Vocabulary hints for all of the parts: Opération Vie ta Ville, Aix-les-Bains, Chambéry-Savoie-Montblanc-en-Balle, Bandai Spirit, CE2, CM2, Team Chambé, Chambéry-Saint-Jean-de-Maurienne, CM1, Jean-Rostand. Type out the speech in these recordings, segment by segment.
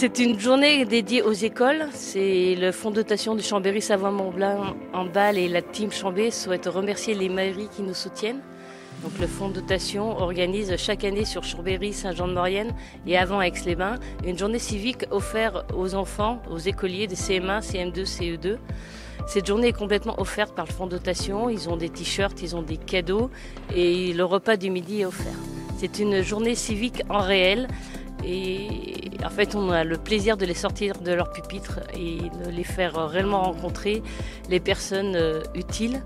C'est une journée dédiée aux écoles. C'est le fonds de dotation de Chambéry-Savoie-Montblanc-en-Balle et la Team Chambé souhaitent remercier les mairies qui nous soutiennent. Donc le fonds de dotation organise chaque année sur Chambéry-Saint-Jean-de-Maurienne et avant Aix-les-Bains une journée civique offerte aux enfants, aux écoliers de CM1, CM2, CE2. Cette journée est complètement offerte par le fonds de dotation. Ils ont des t-shirts, ils ont des cadeaux et le repas du midi est offert. C'est une journée civique en réel et en fait on a le plaisir de les sortir de leur pupitre et de les faire réellement rencontrer les personnes utiles.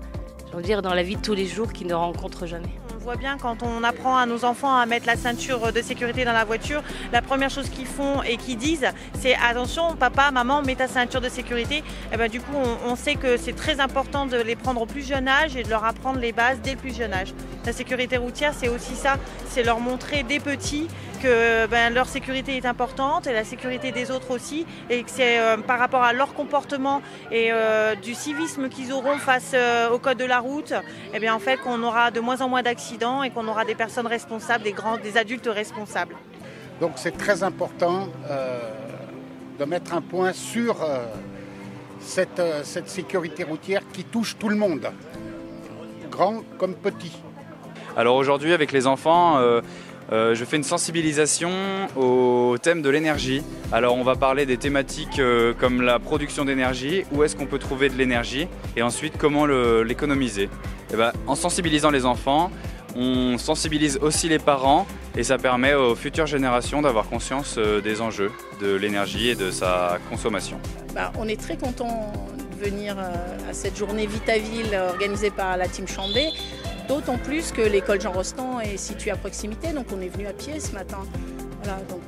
On va dire dans la vie de tous les jours qu'ils ne rencontrent jamais. On voit bien quand on apprend à nos enfants à mettre la ceinture de sécurité dans la voiture, la première chose qu'ils font et qu'ils disent c'est attention papa, maman, mets ta ceinture de sécurité. Et ben, du coup on sait que c'est très important de les prendre au plus jeune âge et de leur apprendre les bases dès le plus jeune âge. La sécurité routière c'est aussi ça, c'est leur montrer dès petits que ben, leur sécurité est importante et la sécurité des autres aussi et que c'est par rapport à leur comportement et du civisme qu'ils auront face au code de la route, eh bien en fait qu'on aura de moins en moins d'accidents et qu'on aura des personnes responsables, des adultes responsables. Donc c'est très important de mettre un point sur cette sécurité routière qui touche tout le monde, grand comme petit. Alors aujourd'hui avec les enfants, je fais une sensibilisation au thème de l'énergie. Alors on va parler des thématiques comme la production d'énergie, où est-ce qu'on peut trouver de l'énergie et ensuite comment l'économiser. En sensibilisant les enfants, on sensibilise aussi les parents et ça permet aux futures générations d'avoir conscience des enjeux de l'énergie et de sa consommation. On est très contents de venir à cette journée Vie ta Ville organisée par la Team Chambé. D'autant plus que l'école Jean-Rostand est située à proximité, donc on est venu à pied ce matin. Voilà, donc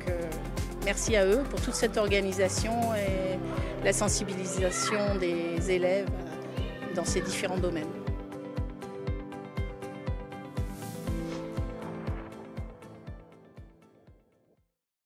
merci à eux pour toute cette organisation et la sensibilisation des élèves dans ces différents domaines.